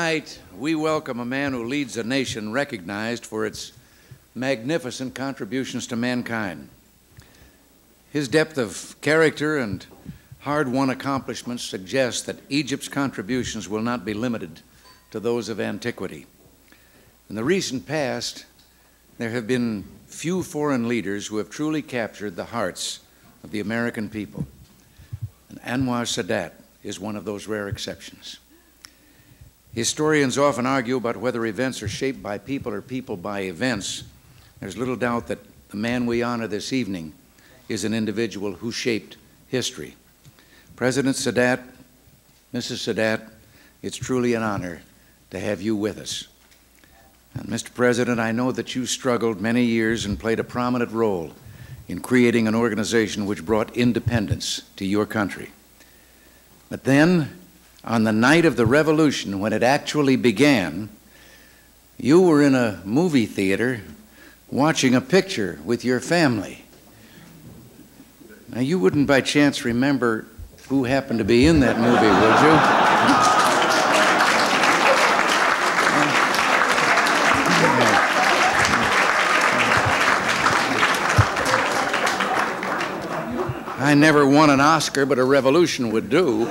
Tonight, we welcome a man who leads a nation recognized for its magnificent contributions to mankind. His depth of character and hard-won accomplishments suggest that Egypt's contributions will not be limited to those of antiquity. In the recent past, there have been few foreign leaders who have truly captured the hearts of the American people, and Anwar Sadat is one of those rare exceptions. Historians often argue about whether events are shaped by people or people by events. There's little doubt that the man we honor this evening is an individual who shaped history. President Sadat, Mrs. Sadat, it's truly an honor to have you with us. And Mr. President, I know that you struggled many years and played a prominent role in creating an organization which brought independence to your country. But then, on the night of the revolution, when it actually began, you were in a movie theater watching a picture with your family. Now, you wouldn't by chance remember who happened to be in that movie, would you? I never won an Oscar, but a revolution would do.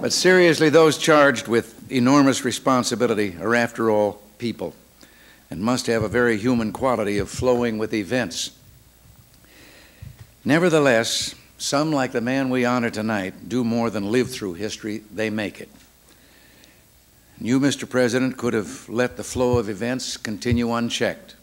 But seriously, those charged with enormous responsibility are, after all, people, and must have a very human quality of flowing with events. Nevertheless, some, like the man we honor tonight, do more than live through history, they make it. And you, Mr. President, could have let the flow of events continue unchecked.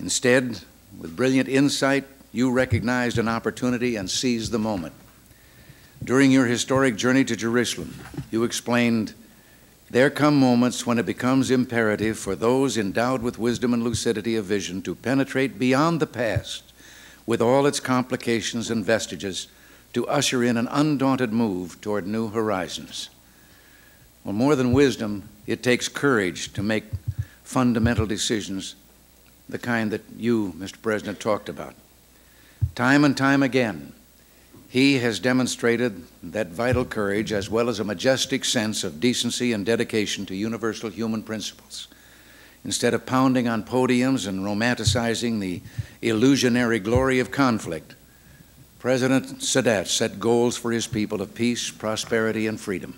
Instead, with brilliant insight, you recognized an opportunity and seized the moment. During your historic journey to Jerusalem, you explained, "There come moments when it becomes imperative for those endowed with wisdom and lucidity of vision to penetrate beyond the past with all its complications and vestiges to usher in an undaunted move toward new horizons." Well, more than wisdom, it takes courage to make fundamental decisions, the kind that you, Mr. President, talked about. Time and time again, he has demonstrated that vital courage as well as a majestic sense of decency and dedication to universal human principles. Instead of pounding on podiums and romanticizing the illusionary glory of conflict, President Sadat set goals for his people of peace, prosperity, and freedom.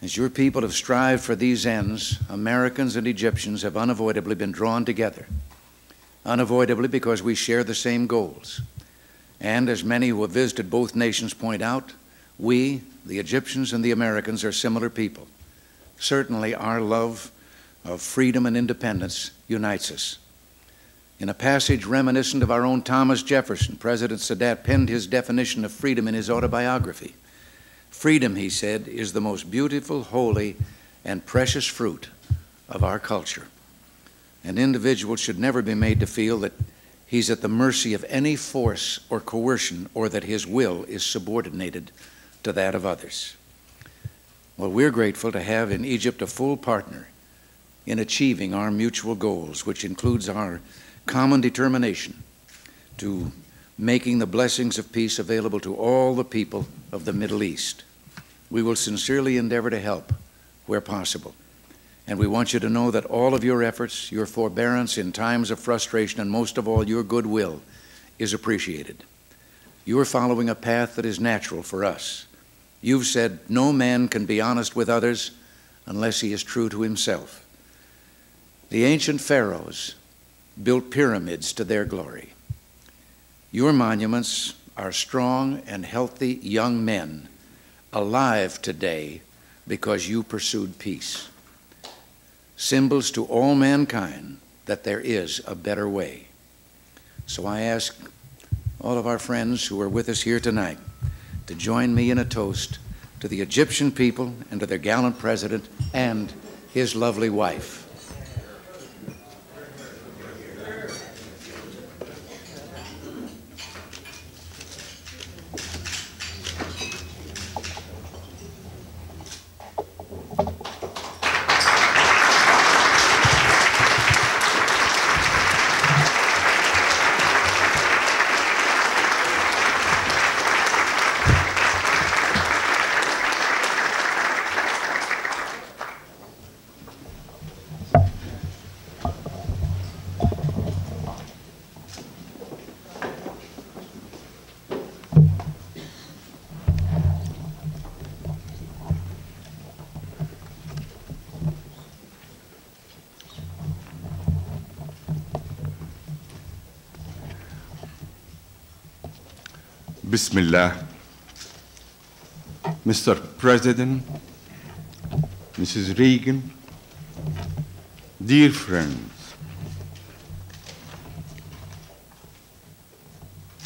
As your people have strived for these ends, Americans and Egyptians have unavoidably been drawn together. Unavoidably because we share the same goals. And as many who have visited both nations point out, we, the Egyptians and the Americans, are similar people. Certainly our love of freedom and independence unites us. In a passage reminiscent of our own Thomas Jefferson, President Sadat penned his definition of freedom in his autobiography. "Freedom," he said, "is the most beautiful, holy, and precious fruit of our culture." An individual should never be made to feel that he's at the mercy of any force or coercion, or that his will is subordinated to that of others. Well, we're grateful to have in Egypt a full partner in achieving our mutual goals, which includes our common determination to making the blessings of peace available to all the people of the Middle East. We will sincerely endeavor to help where possible. And we want you to know that all of your efforts, your forbearance in times of frustration, and most of all, your goodwill is appreciated. You're following a path that is natural for us. You've said no man can be honest with others unless he is true to himself. The ancient pharaohs built pyramids to their glory. Your monuments are strong and healthy young men alive today because you pursued peace. Symbols to all mankind that there is a better way. So I ask all of our friends who are with us here tonight to join me in a toast to the Egyptian people and to their gallant president and his lovely wife. Bismillah. Mr. President, Mrs. Reagan, dear friends,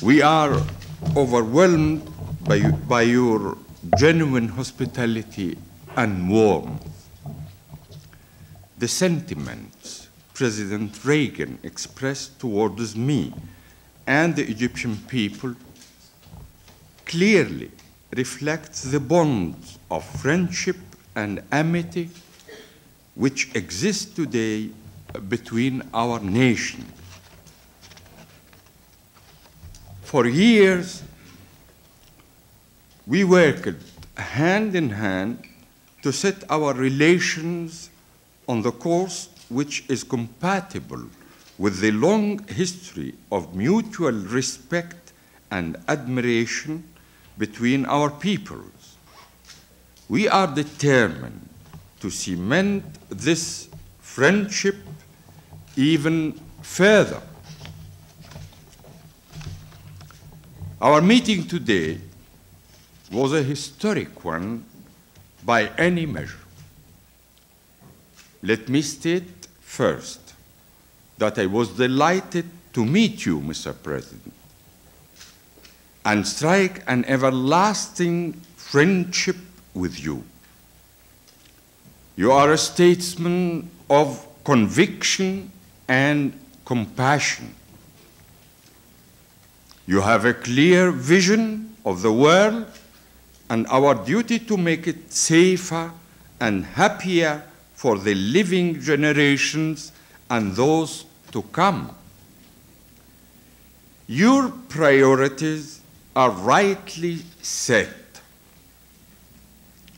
we are overwhelmed by your genuine hospitality and warmth. The sentiments President Reagan expressed towards me and the Egyptian people clearly reflects the bonds of friendship and amity which exist today between our nations. For years, we worked hand in hand to set our relations on the course which is compatible with the long history of mutual respect and admiration between our peoples. We are determined to cement this friendship even further. Our meeting today was a historic one by any measure. Let me state first that I was delighted to meet you, Mr. President, and strike an everlasting friendship with you. You are a statesman of conviction and compassion. You have a clear vision of the world and our duty to make it safer and happier for the living generations and those to come. Your priorities are rightly set.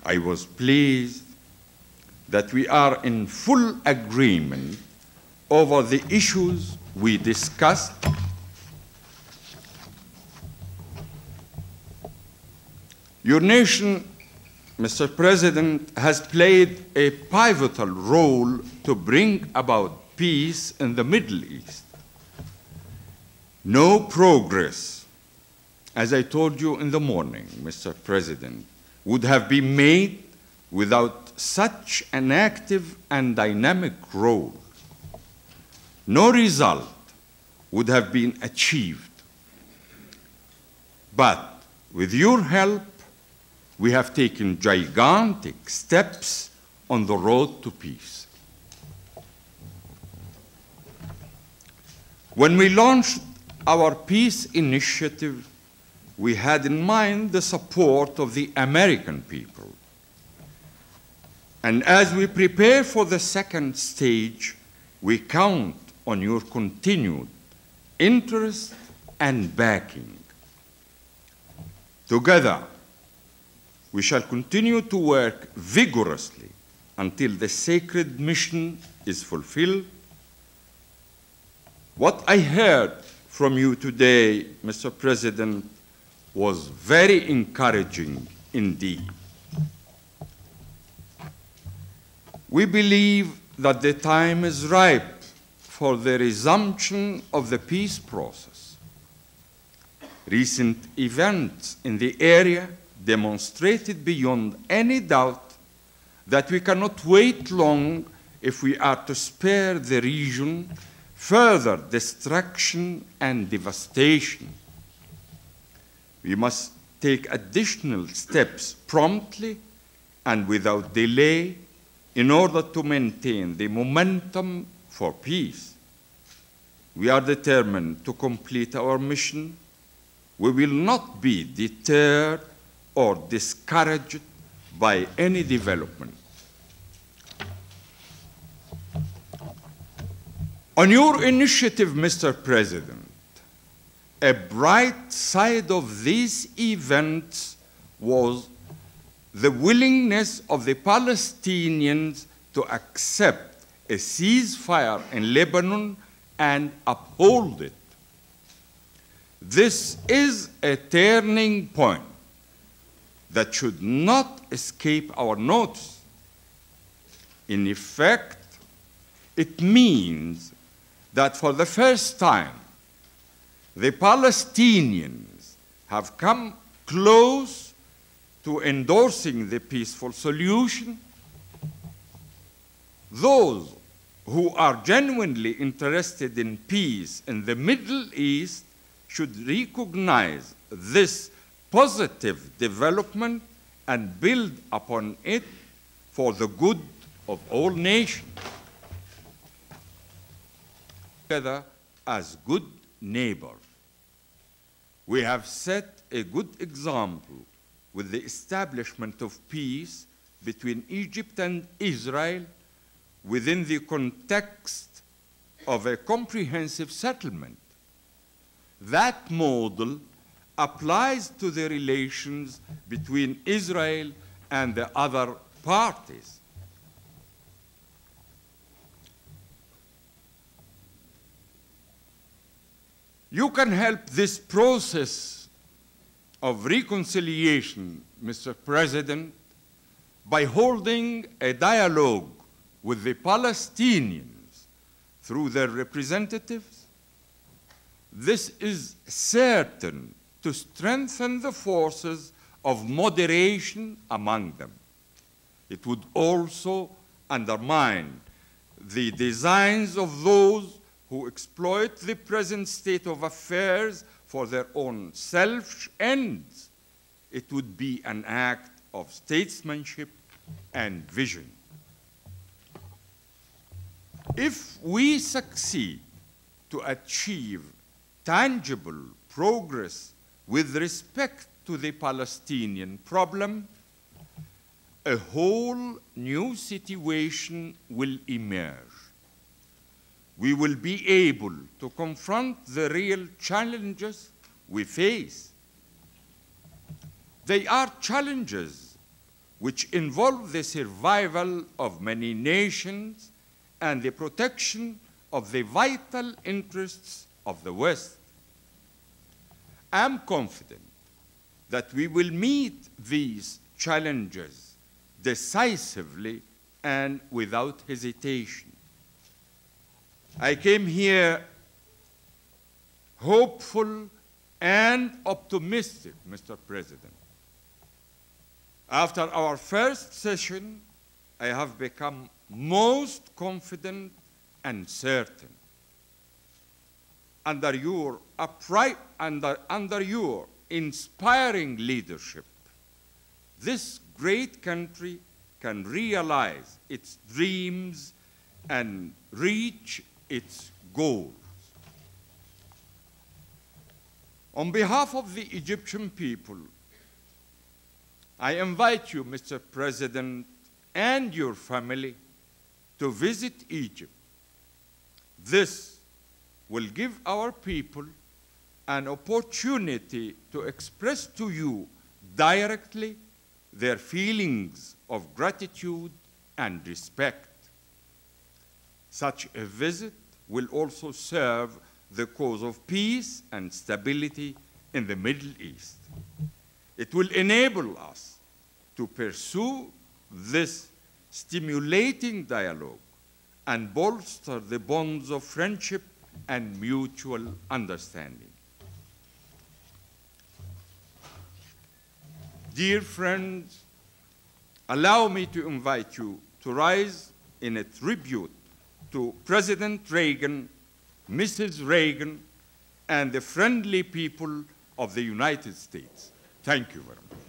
I was pleased that we are in full agreement over the issues we discussed. Your nation, Mr. President, has played a pivotal role to bring about peace in the Middle East. No progress, as I told you in the morning, Mr. President, would have been made without such an active and dynamic role. No result would have been achieved. But with your help, we have taken gigantic steps on the road to peace. When we launched our peace initiative, we had in mind the support of the American people. And as we prepare for the second stage, we count on your continued interest and backing. Together, we shall continue to work vigorously until the sacred mission is fulfilled. What I heard from you today, Mr. President, was very encouraging indeed. We believe that the time is ripe for the resumption of the peace process. Recent events in the area demonstrated beyond any doubt that we cannot wait long if we are to spare the region further destruction and devastation. We must take additional steps promptly and without delay in order to maintain the momentum for peace. We are determined to complete our mission. We will not be deterred or discouraged by any development. On your initiative, Mr. President, a bright side of these events was the willingness of the Palestinians to accept a ceasefire in Lebanon and uphold it. This is a turning point that should not escape our notice. In effect, it means that for the first time, the Palestinians have come close to endorsing the peaceful solution. Those who are genuinely interested in peace in the Middle East should recognize this positive development and build upon it for the good of all nations, together as good neighbors. We have set a good example with the establishment of peace between Egypt and Israel within the context of a comprehensive settlement. That model applies to the relations between Israel and the other parties. You can help this process of reconciliation, Mr. President, by holding a dialogue with the Palestinians through their representatives. This is certain to strengthen the forces of moderation among them. It would also undermine the designs of those who exploit the present state of affairs for their own selfish ends. It would be an act of statesmanship and vision. If we succeed to achieve tangible progress with respect to the Palestinian problem, a whole new situation will emerge. We will be able to confront the real challenges we face. They are challenges which involve the survival of many nations and the protection of the vital interests of the West. I am confident that we will meet these challenges decisively and without hesitation. I came here hopeful and optimistic, Mr. President. After our first session, I have become most confident and certain. Under your inspiring leadership, this great country can realize its dreams and reach its goals. On behalf of the Egyptian people, I invite you, Mr. President, and your family to visit Egypt. This will give our people an opportunity to express to you directly their feelings of gratitude and respect. Such a visit will also serve the cause of peace and stability in the Middle East. It will enable us to pursue this stimulating dialogue and bolster the bonds of friendship and mutual understanding. Dear friends, allow me to invite you to rise in a tribute to President Reagan, Mrs. Reagan, and the friendly people of the United States. Thank you very much.